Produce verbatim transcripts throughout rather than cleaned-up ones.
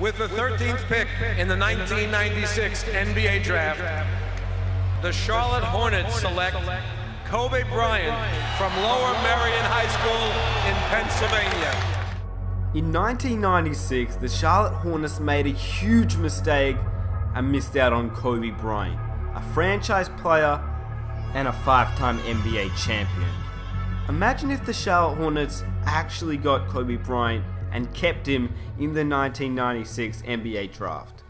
With the thirteenth pick in the nineteen ninety-six N B A draft, the Charlotte Hornets select Kobe Bryant from Lower Merion High School in Pennsylvania. In nineteen ninety-six, the Charlotte Hornets made a huge mistake and missed out on Kobe Bryant, a franchise player and a five-time N B A champion. Imagine if the Charlotte Hornets actually got Kobe Bryant and kept him in the nineteen ninety-six N B A draft.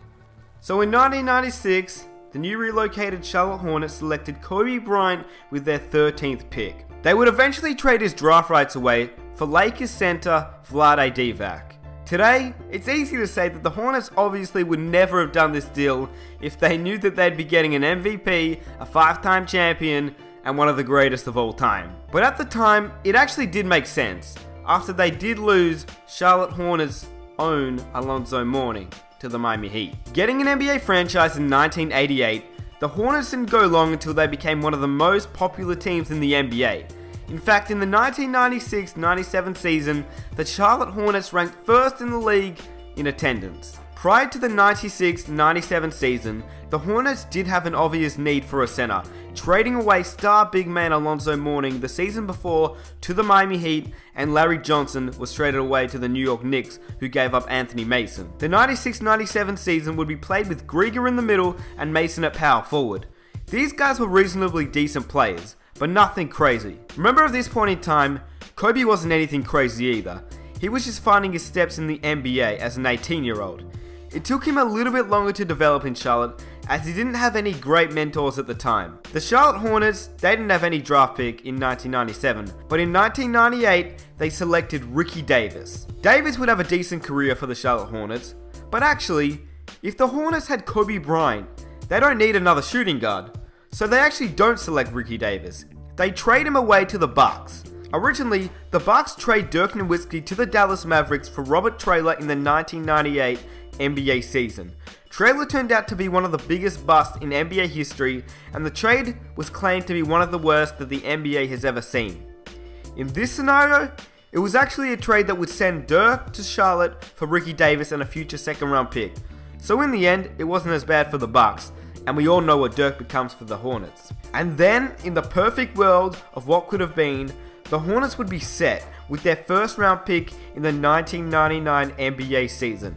So in nineteen ninety-six, the new relocated Charlotte Hornets selected Kobe Bryant with their thirteenth pick. They would eventually trade his draft rights away for Lakers center Vlade Divac. Today, it's easy to say that the Hornets obviously would never have done this deal if they knew that they'd be getting an M V P, a five-time champion, and one of the greatest of all time. But at the time, it actually did make sense, after they did lose Charlotte Hornets' own Alonzo Mourning to the Miami Heat. Getting an N B A franchise in nineteen eighty-eight, the Hornets didn't go long until they became one of the most popular teams in the N B A. In fact, in the nineteen ninety-six ninety-seven season, the Charlotte Hornets ranked first in the league in attendance. Prior to the ninety-six ninety-seven season, the Hornets did have an obvious need for a center, trading away star big man Alonzo Mourning the season before to the Miami Heat, and Larry Johnson was traded away to the New York Knicks, who gave up Anthony Mason. The ninety-six ninety-seven season would be played with Grieger in the middle and Mason at power forward. These guys were reasonably decent players, but nothing crazy. Remember, at this point in time, Kobe wasn't anything crazy either. He was just finding his steps in the N B A as an eighteen-year-old. It took him a little bit longer to develop in Charlotte, as he didn't have any great mentors at the time. The Charlotte Hornets, they didn't have any draft pick in nineteen ninety-seven, but in nineteen ninety-eight, they selected Ricky Davis. Davis would have a decent career for the Charlotte Hornets, but actually, if the Hornets had Kobe Bryant, they don't need another shooting guard. So they actually don't select Ricky Davis. They trade him away to the Bucks. Originally, the Bucks trade Dirk Nowitzki to the Dallas Mavericks for Robert Traylor in the nineteen ninety-eight N B A season. Traylor turned out to be one of the biggest busts in N B A history, and the trade was claimed to be one of the worst that the N B A has ever seen. In this scenario, it was actually a trade that would send Dirk to Charlotte for Ricky Davis and a future second round pick. So in the end, it wasn't as bad for the Bucks, and we all know what Dirk becomes for the Hornets. And then, in the perfect world of what could have been, the Hornets would be set with their first round pick in the nineteen ninety-nine N B A season.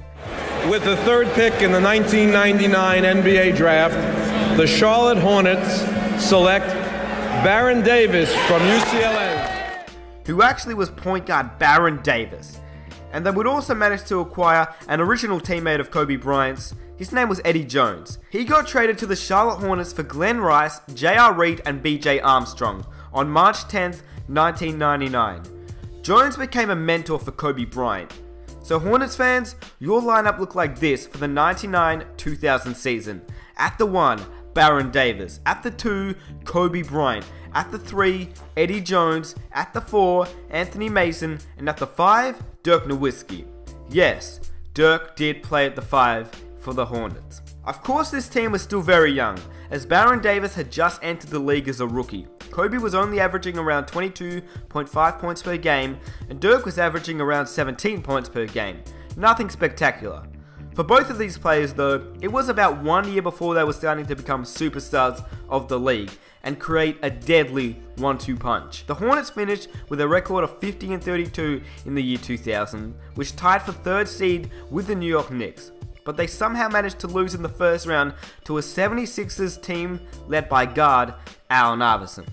With the third pick in the nineteen ninety-nine N B A draft, the Charlotte Hornets select Baron Davis from U C L A. Who actually was point guard Baron Davis. And they would also manage to acquire an original teammate of Kobe Bryant's. His name was Eddie Jones. He got traded to the Charlotte Hornets for Glenn Rice, J R Reed, and B J Armstrong on March tenth nineteen ninety-nine. Jones became a mentor for Kobe Bryant. So Hornets fans, your lineup looked like this for the ninety-nine two thousand season. At the one, Baron Davis. At the two, Kobe Bryant. At the three, Eddie Jones. At the four, Anthony Mason. And at the five, Dirk Nowitzki. Yes, Dirk did play at the five for the Hornets. Of course, this team was still very young, as Baron Davis had just entered the league as a rookie. Kobe was only averaging around twenty-two point five points per game, and Dirk was averaging around seventeen points per game. Nothing spectacular. For both of these players though, it was about one year before they were starting to become superstars of the league and create a deadly one two punch. The Hornets finished with a record of fifty and thirty-two in the year two thousand, which tied for third seed with the New York Knicks. But they somehow managed to lose in the first round to a seventy-sixers team led by guard Allen Iverson.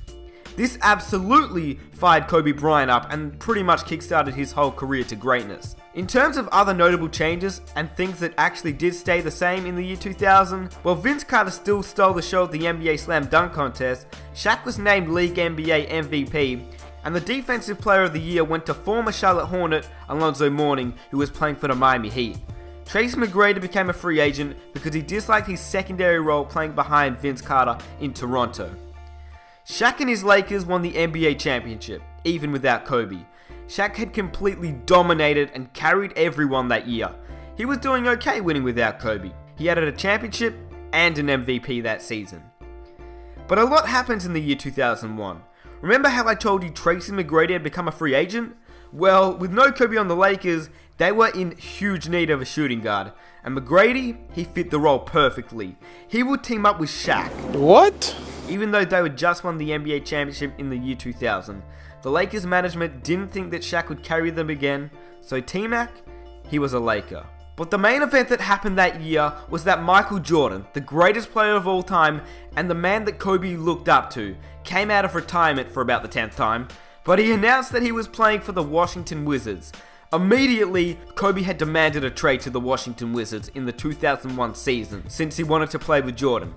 This absolutely fired Kobe Bryant up and pretty much kickstarted his whole career to greatness. In terms of other notable changes and things that actually did stay the same in the year two thousand, while Vince Carter still stole the show at the N B A Slam Dunk Contest, Shaq was named League N B A M V P, and the Defensive Player of the Year went to former Charlotte Hornet Alonzo Mourning, who was playing for the Miami Heat. Tracy McGrady became a free agent because he disliked his secondary role playing behind Vince Carter in Toronto. Shaq and his Lakers won the N B A championship, even without Kobe. Shaq had completely dominated and carried everyone that year. He was doing okay winning without Kobe. He added a championship and an M V P that season. But a lot happens in the year two thousand one. Remember how I told you Tracy McGrady had become a free agent? Well, with no Kobe on the Lakers, They were in huge need of a shooting guard, and McGrady, he fit the role perfectly. He would team up with Shaq. What? Even though they had just won the N B A championship in the year two thousand, the Lakers management didn't think that Shaq would carry them again, so T-Mac, he was a Laker. But the main event that happened that year was that Michael Jordan, the greatest player of all time, and the man that Kobe looked up to, came out of retirement for about the tenth time, but he announced that he was playing for the Washington Wizards. Immediately, Kobe had demanded a trade to the Washington Wizards in the two thousand one season, since he wanted to play with Jordan.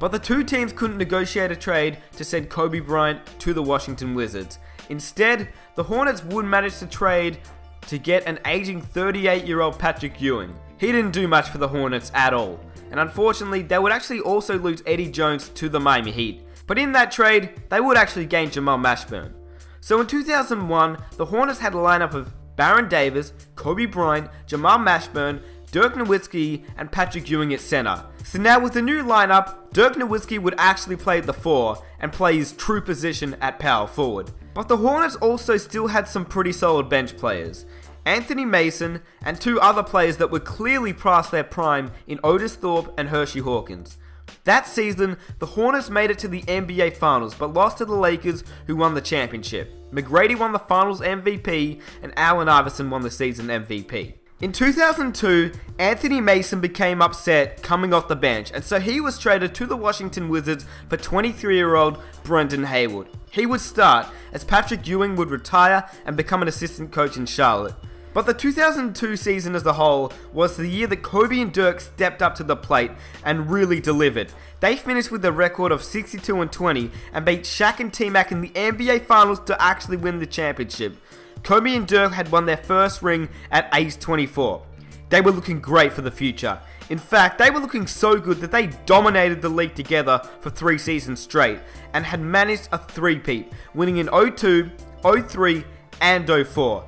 But the two teams couldn't negotiate a trade to send Kobe Bryant to the Washington Wizards. Instead, the Hornets would manage to trade to get an aging thirty-eight-year-old Patrick Ewing. He didn't do much for the Hornets at all, and unfortunately, they would actually also lose Eddie Jones to the Miami Heat. But in that trade, they would actually gain Jamal Mashburn. So in two thousand one, the Hornets had a lineup of Baron Davis, Kobe Bryant, Jamal Mashburn, Dirk Nowitzki, and Patrick Ewing at center. So now with the new lineup, Dirk Nowitzki would actually play at the four and play his true position at power forward. But the Hornets also still had some pretty solid bench players. Anthony Mason and two other players that were clearly past their prime in Otis Thorpe and Hershey Hawkins. That season, the Hornets made it to the N B A Finals but lost to the Lakers, who won the championship. McGrady won the Finals M V P and Allen Iverson won the season M V P. In two thousand two, Anthony Mason became upset coming off the bench, and so he was traded to the Washington Wizards for twenty-three-year-old Brendan Haywood. He would start as Patrick Ewing would retire and become an assistant coach in Charlotte. But the two thousand two season as a whole was the year that Kobe and Dirk stepped up to the plate and really delivered. They finished with a record of sixty-two and twenty and beat Shaq and T-Mac in the N B A Finals to actually win the championship. Kobe and Dirk had won their first ring at age twenty-four. They were looking great for the future. In fact, they were looking so good that they dominated the league together for three seasons straight and had managed a three-peat, winning in oh two, oh three, and oh four.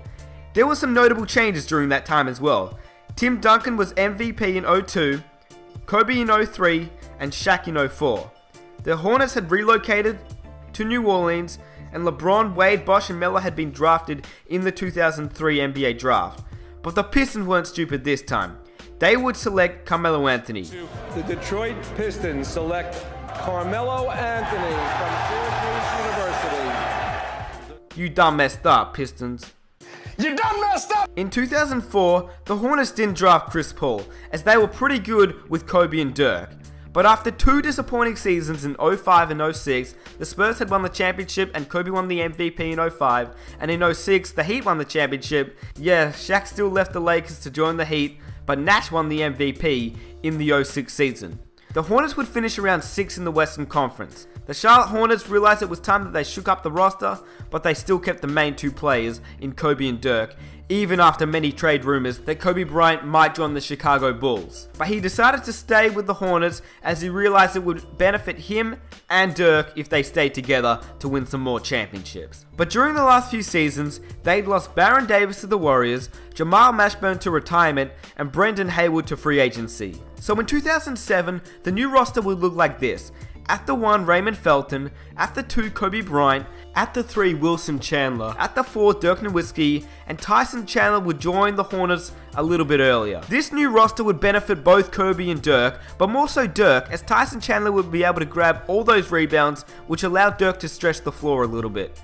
There were some notable changes during that time as well. Tim Duncan was M V P in oh two, Kobe in oh three, and Shaq in oh four. The Hornets had relocated to New Orleans, and LeBron, Wade, Bosh, and Melo had been drafted in the two thousand three N B A draft. But the Pistons weren't stupid this time. They would select Carmelo Anthony. The Detroit Pistons select Carmelo Anthony from Syracuse University. You done messed up, Pistons. You done messed up! In two thousand four, the Hornets didn't draft Chris Paul, as they were pretty good with Kobe and Dirk. But after two disappointing seasons in oh five and oh six, the Spurs had won the championship and Kobe won the M V P in oh five, and in oh six, the Heat won the championship. Yeah, Shaq still left the Lakers to join the Heat, but Nash won the M V P in the oh six season. The Hornets would finish around sixth in the Western Conference. The Charlotte Hornets realized it was time that they shook up the roster, but they still kept the main two players in Kobe and Dirk, even after many trade rumors that Kobe Bryant might join the Chicago Bulls. But he decided to stay with the Hornets as he realized it would benefit him and Dirk if they stayed together to win some more championships. But during the last few seasons, they'd lost Baron Davis to the Warriors, Jamal Mashburn to retirement, and Brendan Haywood to free agency. So in two thousand seven, the new roster would look like this. At the one, Raymond Felton. At the two, Kobe Bryant. At the three, Wilson Chandler. At the four, Dirk Nowitzki. And Tyson Chandler would join the Hornets a little bit earlier. This new roster would benefit both Kobe and Dirk, but more so Dirk, as Tyson Chandler would be able to grab all those rebounds, which allowed Dirk to stretch the floor a little bit.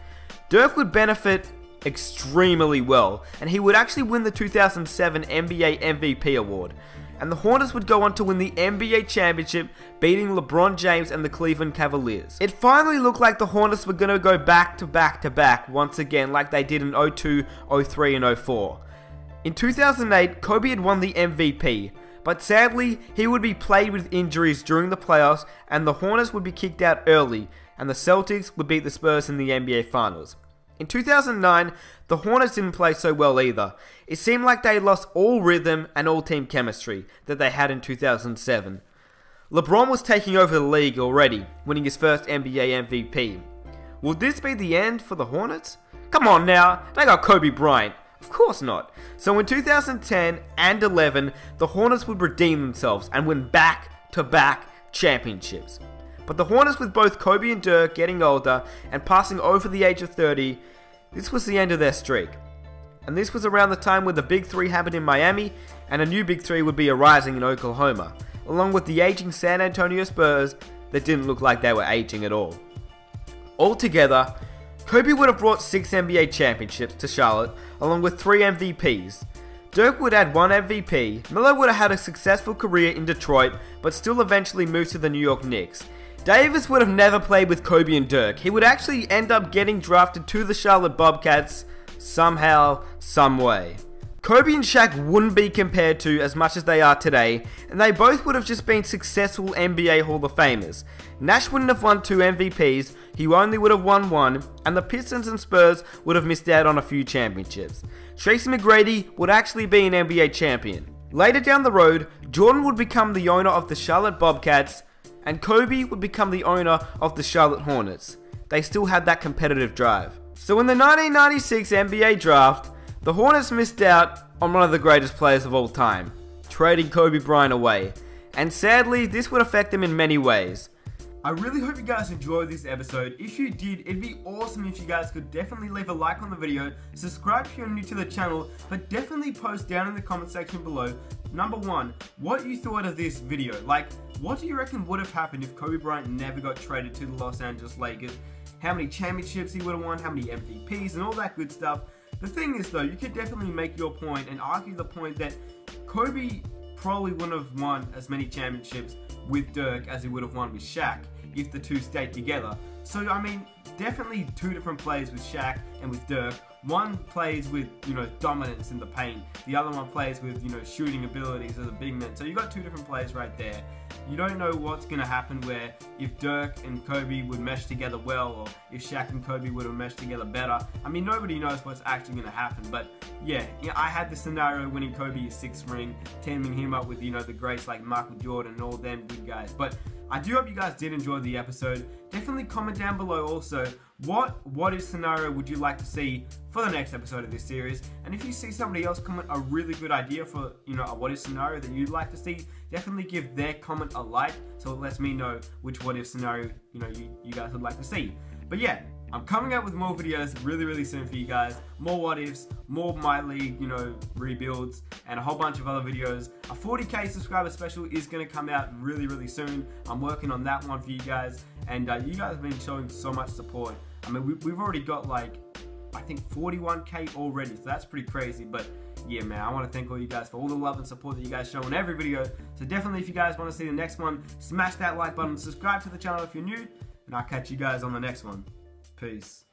Dirk would benefit extremely well, and he would actually win the two thousand seven N B A M V P award. And the Hornets would go on to win the N B A championship, beating LeBron James and the Cleveland Cavaliers. It finally looked like the Hornets were going to go back to back to back once again, like they did in oh two, oh three, and oh four. In two thousand eight, Kobe had won the M V P, but sadly, he would be plagued with injuries during the playoffs, and the Hornets would be kicked out early, and the Celtics would beat the Spurs in the N B A Finals. In two thousand nine, the Hornets didn't play so well either. It seemed like they lost all rhythm and all team chemistry that they had in two thousand seven. LeBron was taking over the league already, winning his first N B A M V P. Will this be the end for the Hornets? Come on now, they got Kobe Bryant. Of course not. So in two thousand ten and eleven, the Hornets would redeem themselves and win back-to-back championships. But the Hornets, with both Kobe and Dirk getting older and passing over the age of thirty, this was the end of their streak. and this was around the time when the Big Three happened in Miami, and a new Big Three would be arising in Oklahoma, along with the aging San Antonio Spurs that didn't look like they were aging at all. Altogether, Kobe would have brought six N B A championships to Charlotte, along with three M V Ps. Dirk would add one M V P, Melo would have had a successful career in Detroit, but still eventually moved to the New York Knicks. Davis would have never played with Kobe and Dirk. He would actually end up getting drafted to the Charlotte Bobcats somehow, someway. Kobe and Shaq wouldn't be compared to as much as they are today, and they both would have just been successful N B A Hall of Famers. Nash wouldn't have won two M V Ps, he only would have won one, and the Pistons and Spurs would have missed out on a few championships. Tracy McGrady would actually be an N B A champion. Later down the road, Jordan would become the owner of the Charlotte Bobcats, and Kobe would become the owner of the Charlotte Hornets. They still had that competitive drive. So in the nineteen ninety-six N B A draft, the Hornets missed out on one of the greatest players of all time, trading Kobe Bryant away. And sadly, this would affect them in many ways. I really hope you guys enjoyed this episode. If you did, it'd be awesome if you guys could definitely leave a like on the video, subscribe if you're new to the channel, but definitely post down in the comment section below, number one, what you thought of this video. Like, what do you reckon would have happened if Kobe Bryant never got traded to the Los Angeles Lakers? How many championships he would have won, how many M V Ps, and all that good stuff. The thing is though, you could definitely make your point and argue the point that Kobe probably wouldn't have won as many championships with Dirk as he would have won with Shaq, if the two stayed together. So I mean, definitely two different plays with Shaq and with Dirk. One plays with, you know, dominance in the paint, the other one plays with, you know, shooting abilities as a big man. So you got two different plays right there. You don't know what's going to happen where if Dirk and Kobe would mesh together well, or if Shaq and Kobe would have meshed together better. I mean, nobody knows what's actually going to happen, but yeah, you know, I had the scenario winning Kobe his sixth ring, teaming him up with, you know, the greats like Michael Jordan and all them good guys. But I do hope you guys did enjoy the episode. Definitely comment down below also, what what if scenario would you like to see for the next episode of this series? And if you see somebody else comment a really good idea for, you know, a what if scenario that you'd like to see, definitely give their comment a like, so it lets me know which what if scenario, you know, you, you guys would like to see. But yeah, I'm coming up with more videos really, really soon for you guys. More what ifs, more my league, you know, rebuilds, and a whole bunch of other videos. A forty K subscriber special is going to come out really, really soon. I'm working on that one for you guys, and uh, you guys have been showing so much support. I mean, we, we've already got like, I think forty-one K already, so that's pretty crazy. But yeah, man, I want to thank all you guys for all the love and support that you guys show in every video. So definitely, if you guys want to see the next one, smash that like button, subscribe to the channel if you're new, and I'll catch you guys on the next one. Peace.